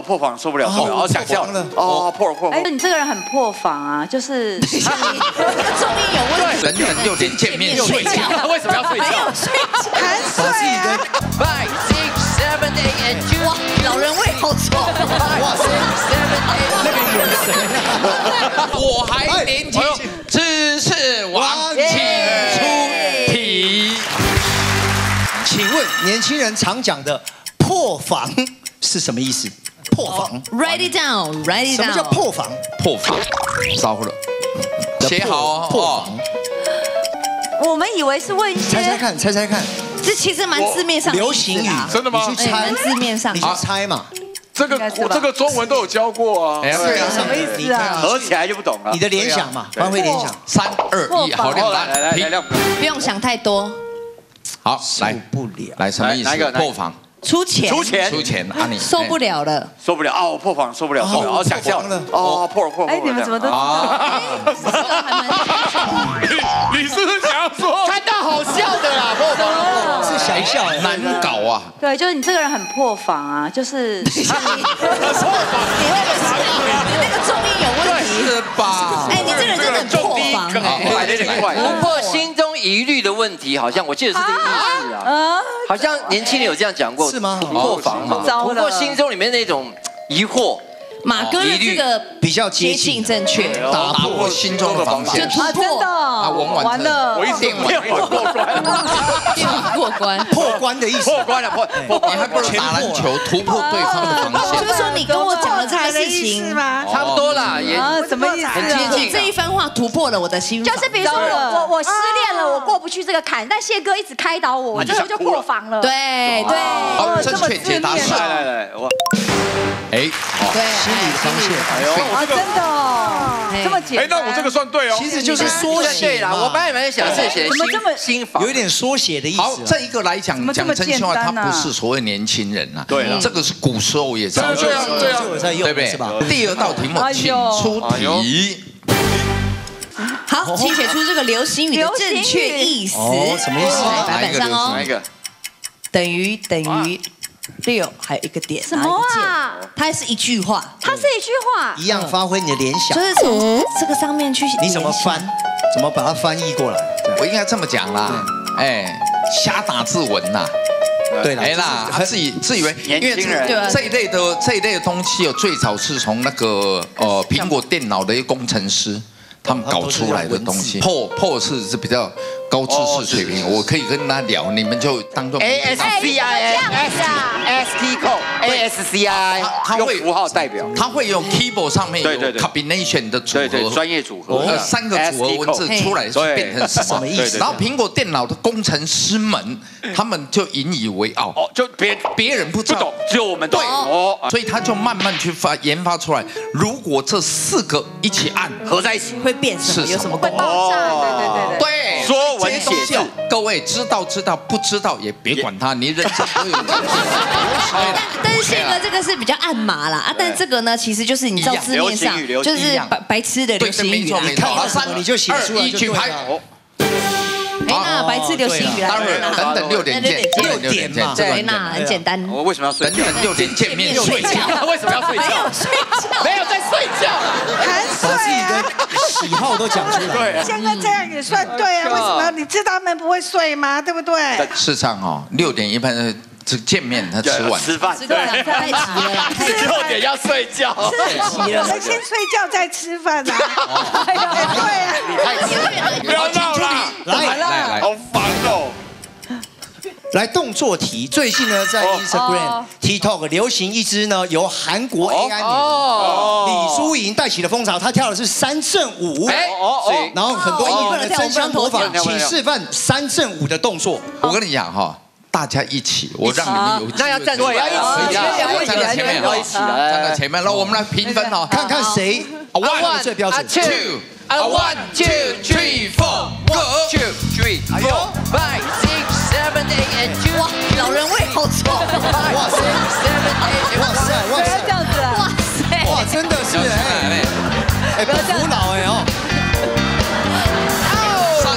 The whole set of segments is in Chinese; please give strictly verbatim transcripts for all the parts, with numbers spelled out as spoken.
我破防受不了，受不了，好想笑了。哦，破破。哎，你这个人很破防啊，就是重音有问题。人人六点见面睡觉，为什么要睡觉？睡觉，含水啊。Five, six, seven, eight, and two。哇，老人味好重。哇塞，那个眼神啊！我还年轻，知识王，请出题。请问年轻人常讲的破防是什么意思？破防 ，write it down，write it down。什么叫破防？破防，糟了，写好破防。我们以为是问一些，猜猜看，猜猜看，这其实蛮字面上流行语，真的吗？你去猜，字面上，你去猜嘛。这个这个中文都有教过啊，是什么意思啊？合起来就不懂了。你的联想嘛，发挥联想，三二一，好，来来来，不用想太多。好，来，不了，来什么意思？破防。 出钱，出钱，出钱啊！你受不了了，受不了啊！我破防，受不了，受不了，好想笑了，哦，破了，破了！哎，你们怎么都知道？你你是不是想要说看到好笑的啦？破防是想笑，难搞啊！对，就是你这个人很破防啊，就是破防，你那个重音有问题是吧？哎，你这人真的很破防，突破心中疑虑的问题，好像我记得是这个意思啊。 好像年轻人有这样讲过，是吗？破防嘛，不过心中里面那种疑惑，马哥的这个比较接近正确，打破心中的防线，就突破啊！完了，我一定过关，一定过关，破关的意思，破关了，破破关还不如打篮球突破对方的防线。就是说你跟我讲的这个事情吗？差不多啦，也怎么意思？很接近，这一番话突破了我的心。就是比如说我我我失恋了，我过不去这个坎，但谢哥一直开导我，我这时候就破防。 对对，好，正确解答是，来来来，我，哎，对，心理防线，哎呦，啊，真的哦，这么解，哎，那我这个算对哦，其实就是缩写啦，我本来也没想这些，怎么这么心防，有一点缩写的意思。好，这一个来讲，讲真心话，它不是所谓年轻人啦，对了，这个是古时候也在用，对啊对啊，对不对？第二道题目，请出题。 好，请写出这个流行语的正确意思。哦，什么意思？白板上哦。哪一个？等于等于六，还有一个点。什么啊？它是一句话。它是一句话。一样发挥你的联想。就是从这个上面去。你怎么翻？怎么把它翻译过来？我应该这么讲啦，哎，瞎打字文呐。 对啦，哎啦，自以自以为，因为这一类的这一类的东西，最早是从那个呃苹果电脑的一个工程师。 他们搞出来的东西，破破是是比较高知识水平，我可以跟他聊，你们就当做 A S C I S T C O A S C I， 他会符号代表，他会用 keyboard 上面有 combination 的组合，专业组合，三个组合文字出来是变成什么意思？然后苹果电脑的工程师们，他们就引以为傲，就别别人不懂，只有我们懂，所以他就慢慢去发研发出来。如果这四个一起按合在一起。 会变什么？有什么？会爆炸！对对对对，说文解字，各位知道知道，不知道也别管它，你人生都有。但但是宪哥这个是比较暗麻啦啊，但这个呢，其实就是你知道字面上就是白白痴的流行语啦。你看到三你就写出来就拍。哎那白痴流行语啦。待会儿等等六点见，六点嘛。对那很简单。我为什么要睡？等等六点见面睡觉。为什么要睡觉？睡觉没有在睡觉，还睡。 喜好都讲出来，现在这样也算对啊？为什么？你知道他们不会睡吗？对不对？事实上哦，六点一般是只见面，他吃完吃饭，吃饭太急了，六点要睡觉，太急了，我们先睡觉再吃饭啊。对啊，不要闹了，来来来，好烦哦。 来动作题，最近呢在 Instagram、TikTok 流行一支呢由韩国 A I 女李淑莹带起的风潮，她跳的是三正舞，然后很多艺人呢争相模仿，请示范三正舞的动作。我跟你讲哈，大家一起，我让你们有，那要站对，要一起，要站在前面，要一起，站在前面，那我们来评分哈，看看谁 one 最标准 two one two three four one two three four five six。 哇，老人味好重！哇塞，哇塞，哇塞，这样子，哇塞，哇，真的是哎，哎，不要服老哎哦。三，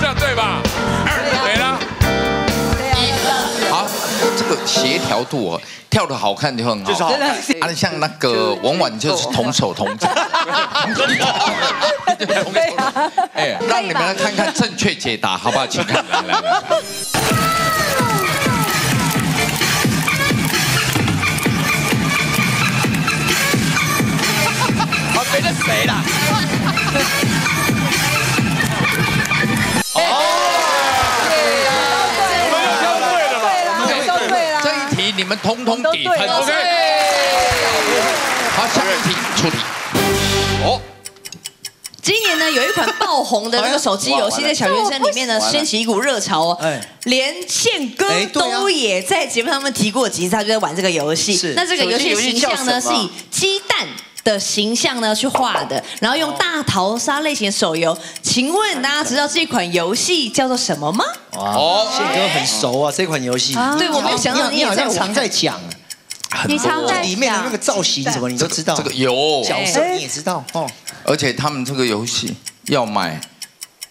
这样对吧？二，对了。一，好，这个鞋。协调度哦，跳的好看就很好，真的。啊，像那个王婉就是同手同脚，对啊，哎，让你们来看看正确解答，好不好？请看，来来来。 谁是谁啦？哦，对呀，我们都对了啦，我们都对了。这一题你们统统给分 ，OK。好，下一题出题。哦，今年呢有一款爆红的那个手机游戏，在小学生里面呢掀起一股热潮哦。连宪哥都也在节目上面提过几次，他就在玩这个游戏。那这个游戏的形象呢是以鸡蛋 的形象呢去画的，然后用大逃杀类型的手游，请问大家知道这款游戏叫做什么吗？哦，宪哥很熟啊，这款游戏。对，我没有想到你好像常在讲，你常在里面的那个造型什么你都知道，这个有角色你也知道哦。而且他们这个游戏要买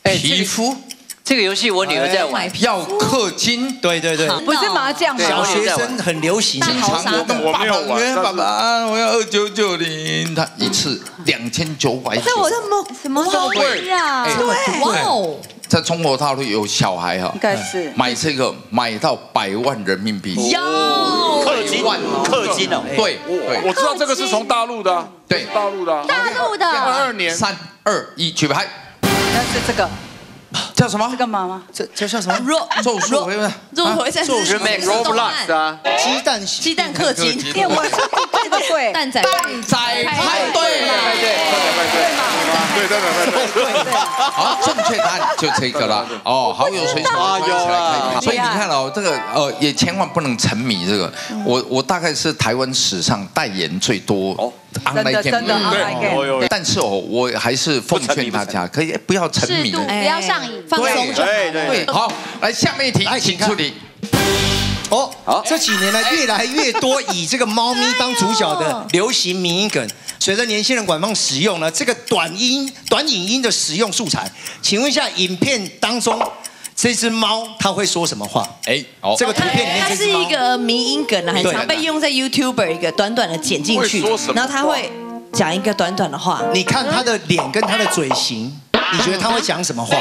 皮肤，这个游戏我女儿在玩，要氪金，对对对，不是麻将，小学生很流行。经常我跟爸爸玩，爸爸我要二九九零。 他一次两千九百，那我这么什么东西啊？对，哇哦，在中国大陆有小孩哈，应该是买这个买到百万人民币，有氪金，氪金哦，对对，我知道这个是从大陆的，对，大陆的，大陆的，二二年，三二一，举牌，那是这个。 叫什么？这干嘛吗？这这叫什么？肉肉肉，肉回战是肉，Roblox 啊，鸡蛋鸡蛋氪金，对，我对对对，蛋仔蛋仔派对，派对，对对对对对对，好，正确答案就这个了。哦，好友随手抓起来看，所以你看哦，这个呃也千万不能沉迷这个。我我大概是台湾史上代言最多。 online game， 但是哦，我还是奉劝大家，可以不要沉迷，不要上瘾，放松就好。对，好，来下面一题，请出题。哦，这几年来越来越多以这个猫咪当主角的流行迷因梗，随着年轻人广泛使用呢，这个短音、短影音的使用素材，请问一下，影片当中这只猫它会说什么话？哎，这个图片里面它是一个迷因梗啊，很常被用在 YouTuber 一个短短的剪进去，然后它会讲一个短短的话。你看它的脸跟它的嘴型，你觉得它会讲什么话？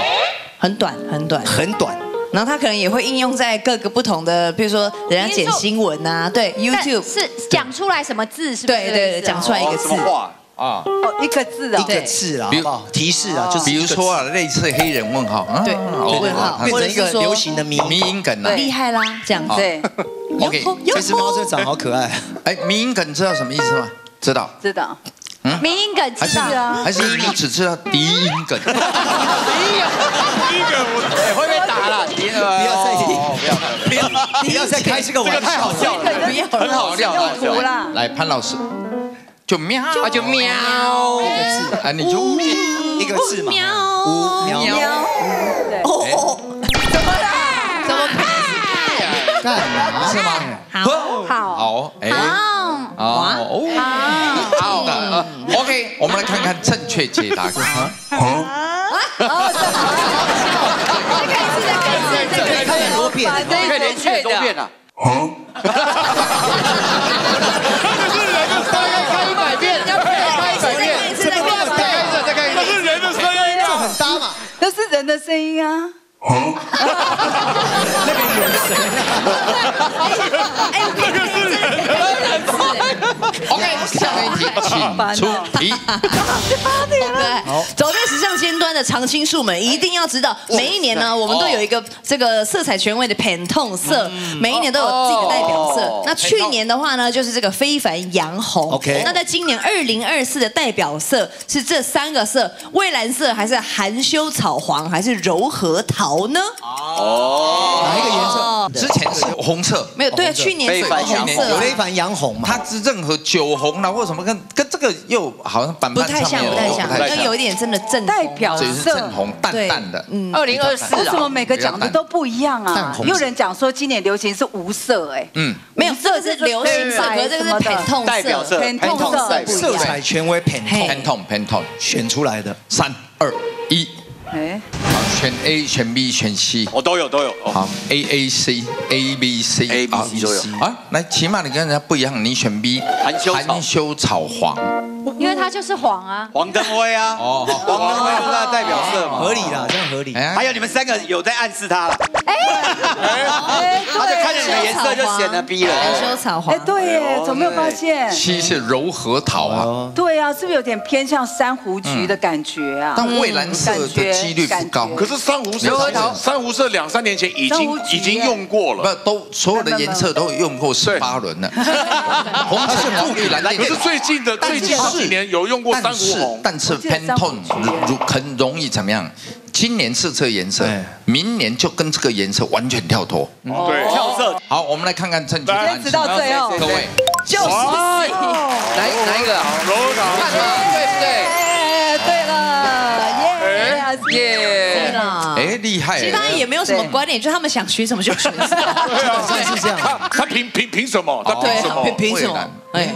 很短，很短，很短。然后它可能也会应用在各个不同的，比如说人家剪新闻啊，对 ，YouTube 是讲出来什么字是？对对对，讲出来一个字。 啊，一个字啊，一个字啊，提示啊，就是比如说啊，类似黑人问号，对，问号，变成一个流行的迷迷因梗了，厉害啦，这样子。OK， 这只猫真的长好可爱。哎，迷因梗知道什么意思吗？知道，知道。嗯，迷因梗知道啊，还是你只知道低音梗？低音梗，低音梗，我会被打了，不要再提，不要，不要再开这个玩笑，太好笑了，很好笑，用途啦。来，潘老师。 就喵，啊就喵，一个字，啊你就喵，一个字嘛，喵喵，对，哦，怎么啦？怎么看？干嘛？是吗？好，好，好，哎，好，哦，好，好 ，OK， 我们来看看正确解答。啊，哦，这个字，这个字，这个很多变，这个连续很多变啊。 人的声音啊，那个眼神啊，哎，那个是人的眼神。OK， 下面一题，请出题。好，走在时尚尖端的常青树们一定要知道，每一年呢，我们都有一个这个色彩权威的 Pantone 色，每一年都有自己的代表色。那去年的话呢，就是这个非凡洋红。OK， 那在今年二零二四的代表色是这三个色：蔚蓝色，还是含羞草黄？ 还是柔和桃呢？哦，哪一个颜色？之前是红色，没有对，去年是红色，有非凡洋红嘛？它是任何酒红啦，或什么跟跟这个又好像版不太像，不太像，那有一点真的正代表色，正红淡淡的。嗯，二零二四为什么每个讲的都不一样啊？有人讲说今年流行是无色，哎，嗯，没有色是流行色，可这个是Pantone代表色，Pantone色，色彩权威Pantone，Pantone，Pantone选出来的。三二一。 哦，哎，好，选 A， 选 B， 选 C， 我都有都有。好 ，A A C A B C A B C 都有。啊，来，起码你跟人家不一样，你选 B， 含羞草黄，因为它就是黄啊，黄灯辉啊，哦，黄灯辉是它的代表色嘛，合理啦，这样合理。还有你们三个有在暗示他了，哎，他就看着你们颜色就显得 B 了，含羞草黄，哎，对耶，怎么没有发现 ？C 是柔和桃啊，对啊，是不是有点偏向珊瑚橘的感觉啊？但蔚蓝色的几率不高，可是珊瑚色，珊瑚色两三年前已经已经用过了，不都所有的颜色都用过十八轮了，红是富裕蓝，可是最近的最近几年有用过珊瑚红，但是 Pantone 很容易怎么样？今年是这个颜色，明年就跟这个颜色完全跳脱，对，跳色。好，我们来看看正确答案，直到最后，各位就是来来一个，看对不对？ 耶！哎，厉害！其实他也没有什么观点，就他们想学什么就学什么。对啊，是这样。他凭凭凭什么？他凭什么？凭什么？哎。